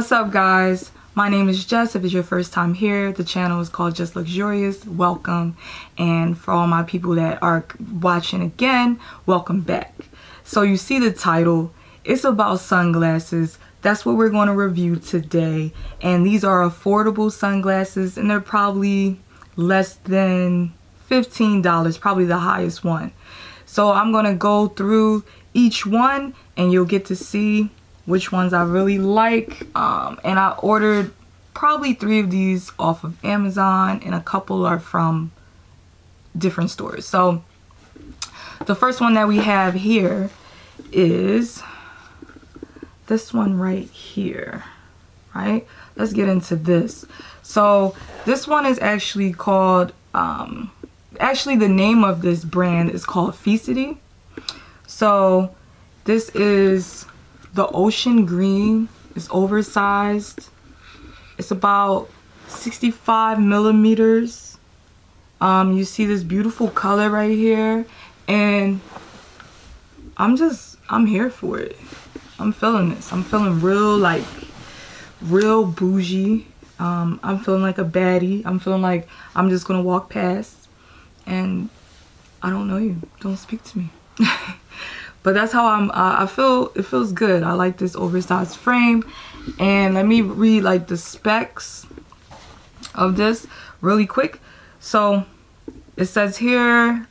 What's up, guys? My name is Jess. If it's your first time here, the channel is called Just Luxurious. Welcome. And for all my people that are watching again, welcome back. So you see the title, it's about sunglasses. That's what we're going to review today. And these are affordable sunglasses, and they're probably less than $15, probably the highest one. So I'm going to go through each one and you'll get to see which ones I really like. And I ordered probably 3 of these off of Amazon, and a couple are from different stores. So the first one that we have here is this one right here, right? Let's get into this. So this one is actually called, actually the name of this brand is called Feastity. So this is the ocean green. Is oversized. It's about 65 millimeters. You see this beautiful color right here, and I'm here for it. I'm feeling this. I'm feeling real, like real bougie. I'm feeling like a baddie. I'm feeling like I'm just gonna walk past and I don't know you, don't speak to me. But that's how I'm, I feel. It feels good. I like this oversized frame. And let me read like the specs of this really quick. So it says here,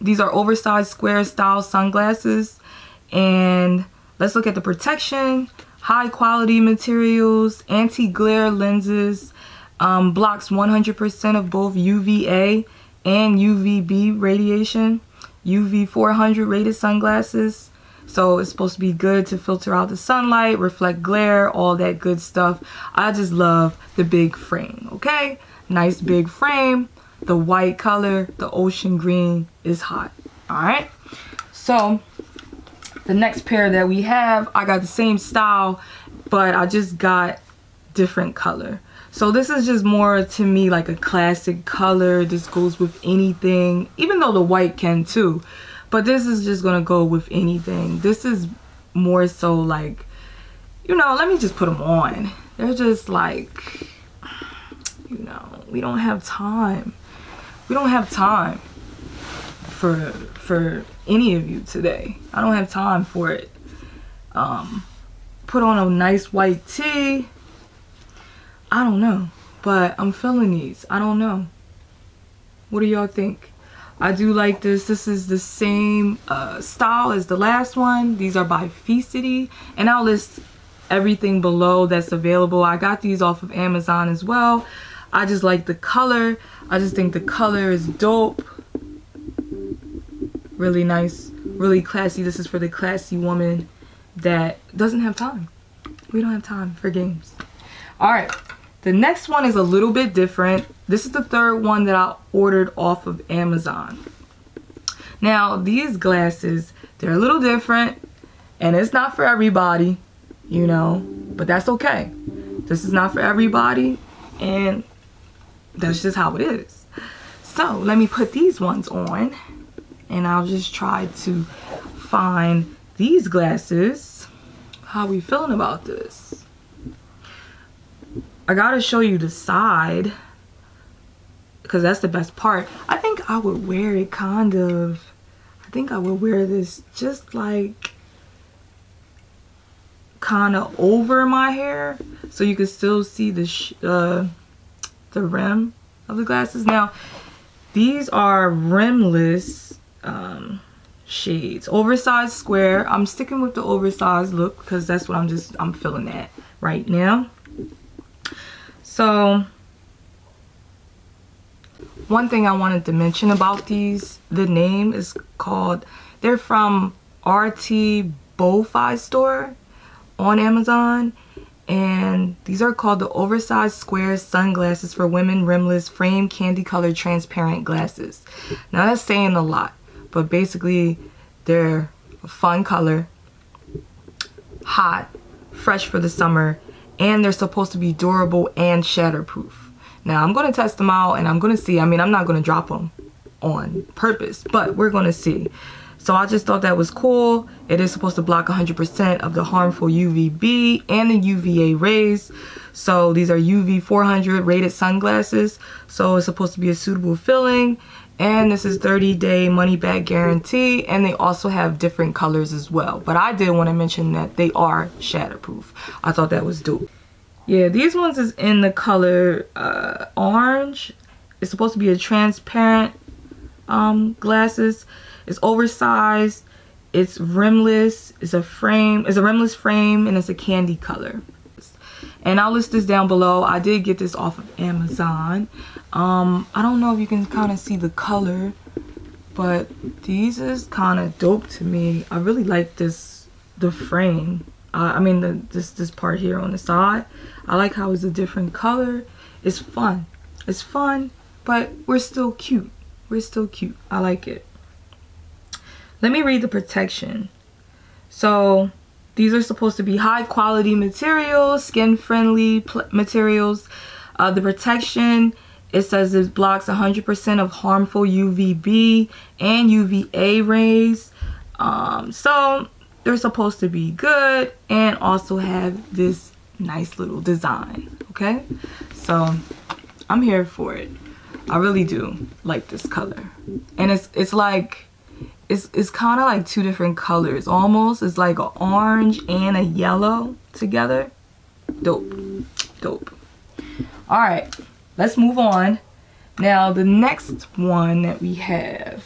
these are oversized square style sunglasses. And let's look at the protection, high quality materials, anti-glare lenses, blocks 100% of both UVA and UVB radiation. UV 400 rated sunglasses, so it's supposed to be good to filter out the sunlight, reflect glare, all that good stuff. I just love the big frame. Okay, nice big frame, the white color, the ocean green is hot. All right, so the next pair that we have, I got the same style, but I just got different color. So this is just more to me like a classic color. This goes with anything, even though the white can too, but this is just gonna go with anything. This is more so like, you know, let me just put them on. They're just like, you know, we don't have time. We don't have time for any of you today. I don't have time for it. Put on a nice white tee. I don't know, but I'm feeling these. I don't know. What do y'all think? I do like this. This is the same style as the last one. These are by Feastity, and I'll list everything below that's available. I got these off of Amazon as well. I just like the color. I just think the color is dope. Really nice, really classy. This is for the classy woman that doesn't have time. We don't have time for games. All right. The next one is a little bit different. This is the third one that I ordered off of Amazon. Now, these glasses, they're a little different, and it's not for everybody, you know, but that's okay. This is not for everybody, and that's just how it is. So let me put these ones on, and I'll just try to find these glasses. How are we feeling about this? I gotta show you the side, because that's the best part. I think I would wear it kind of, I think I would wear this just like kind of over my hair, so you can still see the rim of the glasses. Now, these are rimless shades, oversized square. I'm sticking with the oversized look because that's what I'm feeling that right now. So one thing I wanted to mention about these, the name is called, they're from RT Bofi store on Amazon, and these are called the oversized square sunglasses for women, rimless frame, candy colored transparent glasses. Now that's saying a lot, but basically they're a fun color, hot, fresh for the summer, and they're supposed to be durable and shatterproof. Now I'm gonna test them out and I'm gonna see. I mean, I'm not gonna drop them on purpose, but we're gonna see. So I just thought that was cool. It is supposed to block 100% of the harmful UVB and the UVA rays. So these are UV 400 rated sunglasses. So it's supposed to be a suitable filling. And this is 30-day money-back guarantee, and they also have different colors as well. But I did want to mention that they are shatterproof. I thought that was dope. Yeah, these ones is in the color orange. It's supposed to be a transparent glasses. It's oversized. It's rimless. It's a frame. It's a rimless frame, and it's a candy color. And I'll list this down below. I did get this off of Amazon. I don't know if you can kind of see the color, but these is kind of dope to me. I really like this, the frame. I mean, this part here on the side. I like how it's a different color. It's fun. It's fun, but we're still cute. We're still cute. I like it. Let me read the protection. So these are supposed to be high quality materials, skin friendly materials. The protection, it says it blocks 100% of harmful UVB and UVA rays. So they're supposed to be good and also have this nice little design, okay? So I'm here for it. I really do like this color. And it's like, it's kind of like two different colors almost. It's like an orange and a yellow together. Dope, dope. All right, let's move on. Now the next one that we have,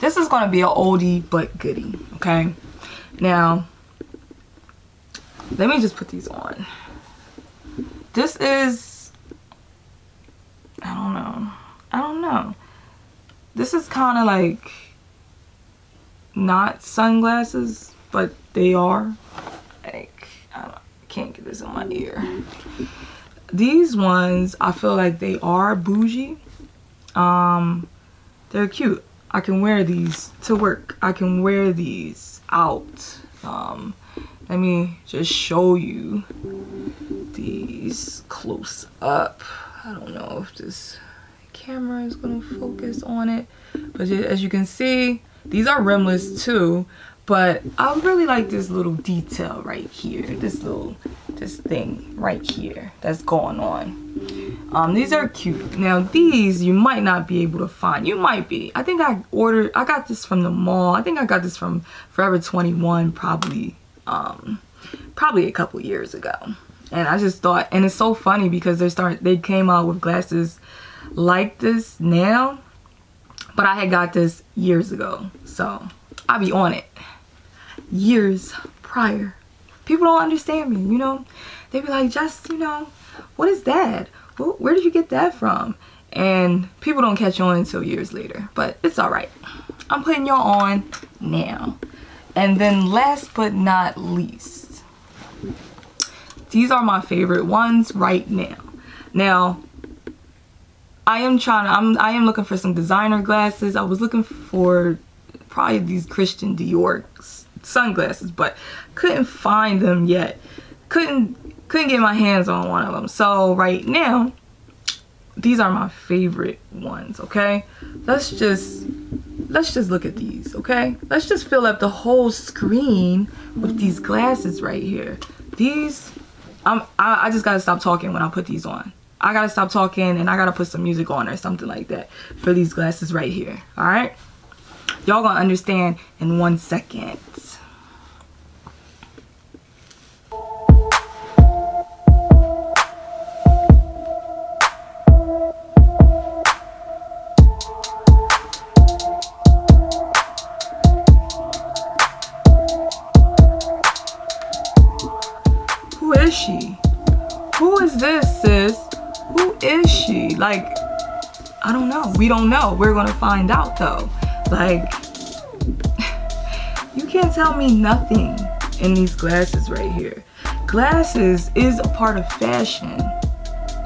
this is gonna be an oldie but goodie, okay? Now, let me just put these on. This is, I don't know. This is kind of like not sunglasses, but they are. Like, I can't get this in my ear. These ones, I feel like they are bougie. They're cute. I can wear these to work. I can wear these out. Let me just show you these close up. I don't know if this camera is going to focus on it, but as you can see, these are rimless too, but I really like this little detail right here, this thing right here that's going on. These are cute. Now these you might not be able to find. You might be. I think I got this from the mall. I think I got this from Forever 21 probably a couple years ago, and I just thought, and it's so funny because they came out with glasses like this now, but I had got this years ago, so I'll be on it years prior. People don't understand me, you know. They be like, just, you know, what is that? Where did you get that from? And people don't catch on until years later, but it's all right. I'm putting y'all on now. And then last but not least, these are my favorite ones right now. Now I am looking for some designer glasses. I was looking for probably these Christian Dior sunglasses, but couldn't find them yet. Couldn't get my hands on one of them. So right now, these are my favorite ones, okay? Let's just look at these, okay? Let's just fill up the whole screen with these glasses right here. These, I just gotta stop talking when I put these on. I gotta stop talking and I gotta put some music on or something like that for these glasses right here. All right, y'all gonna understand in 1 second. Who is she? Who is this, sis? Who is she? Like, I don't know. We don't know. We're gonna find out though. Like, you can't tell me nothing in these glasses right here. Glasses is a part of fashion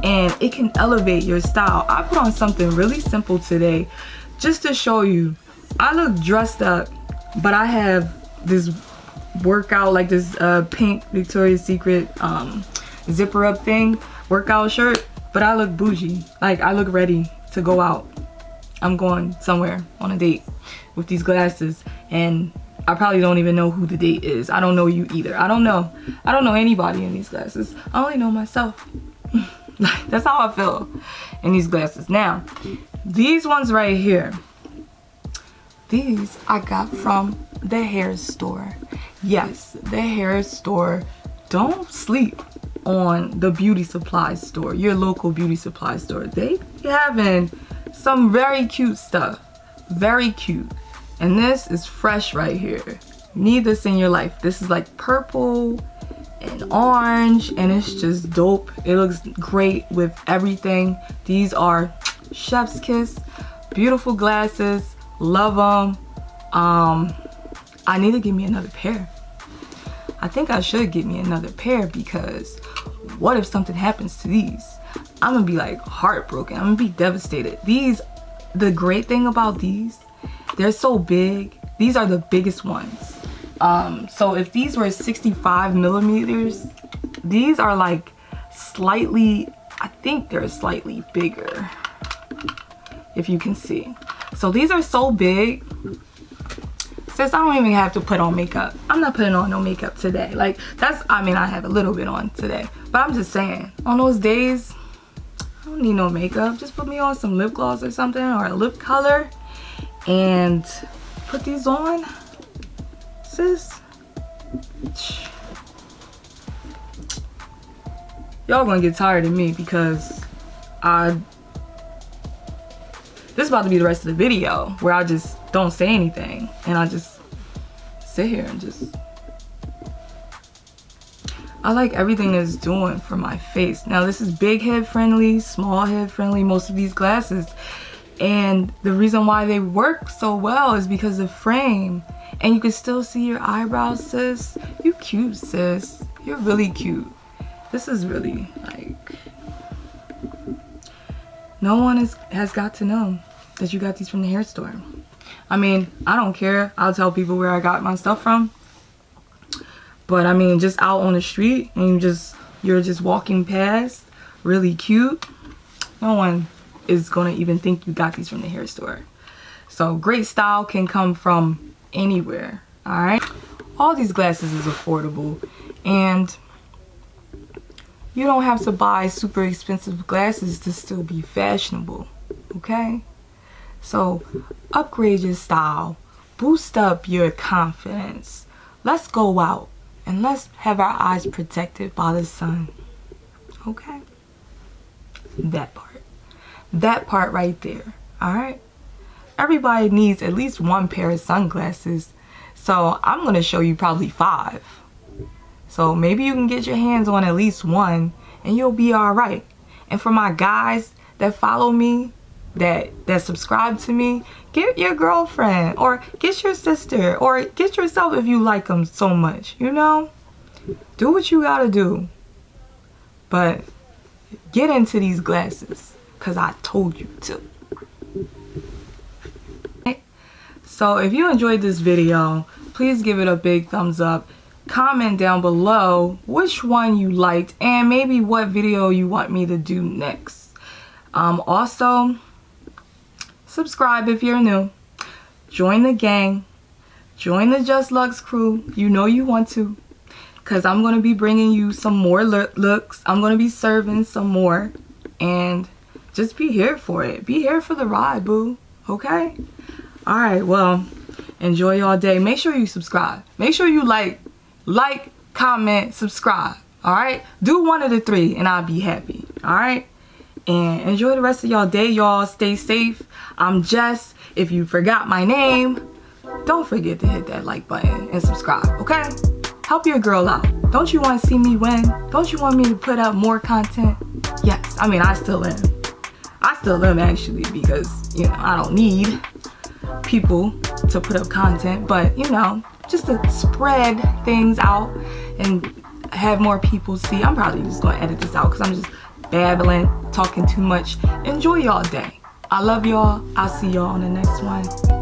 and it can elevate your style. I put on something really simple today just to show you. I look dressed up, but I have this workout, like this pink Victoria's Secret zipper up thing, workout shirt, but I look bougie. Like, I look ready to go out. I'm going somewhere on a date with these glasses, and I probably don't even know who the date is. I don't know you either. I don't know anybody in these glasses. I only know myself. Like, that's how I feel in these glasses. Now, these ones right here, these I got from the hair store. Yes, the hair store. Don't sleep on the beauty supply store, your local beauty supply store. They having some very cute stuff, very cute. And this is fresh right here. Need this in your life. This is like purple and orange, and it's just dope. It looks great with everything. These are chef's kiss, beautiful glasses, love them. I need to get me another pair. I think I should get me another pair, because what if something happens to these? I'm gonna be like heartbroken. I'm gonna be devastated. These, the great thing about these, they're so big. These are the biggest ones. So if these were 65 millimeters, these are like slightly, I think they're slightly bigger, if you can see. So these are so big. Sis, I don't even have to put on makeup. I'm not putting on no makeup today. Like, that's, I mean, I have a little bit on today, but I'm just saying, on those days, I don't need no makeup. Just put me on some lip gloss or something, or a lip color, and put these on. Sis, y'all gonna get tired of me, because this is about to be the rest of the video where I just don't say anything and I just sit here and just, I like everything it's doing for my face. Now, this is big head friendly, small head friendly, most of these glasses. And the reason why they work so well is because the frame, and you can still see your eyebrows, sis. You cute, sis. You're really cute. This is really, like, no one has got to know that you got these from the hair store. I mean, I don't care. I'll tell people where I got my stuff from. But I mean, just out on the street, and you're just walking past, really cute. No one is gonna even think you got these from the hair store. So great style can come from anywhere. All right, all these glasses is affordable, and you don't have to buy super expensive glasses to still be fashionable, okay? So upgrade your style, boost up your confidence. Let's go out and let's have our eyes protected by the sun, okay? That part right there. All right, everybody needs at least one pair of sunglasses, so I'm gonna show you probably 5. So maybe you can get your hands on at least one and you'll be all right. And for my guys that follow me, that subscribe to me, get your girlfriend or get your sister or get yourself if you like them so much, you know? Do what you gotta do, but get into these glasses, because I told you to. So if you enjoyed this video, please give it a big thumbs up. Comment down below which one you liked and maybe what video you want me to do next. Also, subscribe if you're new. Join the gang. Join the JustLux crew. You know you want to, because I'm going to be bringing you some more looks. I'm going to be serving some more, and just be here for it. Be here for the ride, boo. Okay? All right, well, enjoy your day. Make sure you subscribe. Make sure you like, comment, subscribe. All right? Do one of the 3 and I'll be happy. All right? And enjoy the rest of y'all day, y'all. Stay safe. I'm Jess. If you forgot my name, don't forget to hit that like button and subscribe, okay? Help your girl out. Don't you want to see me win? Don't you want me to put out more content? Yes. I mean, I still am. Actually, because, you know, I don't need people to put up content, but, you know, just to spread things out and have more people see. I'm probably just gonna edit this out because I'm just babbling, talking too much. Enjoy y'all day. I love y'all. I'll see y'all on the next one.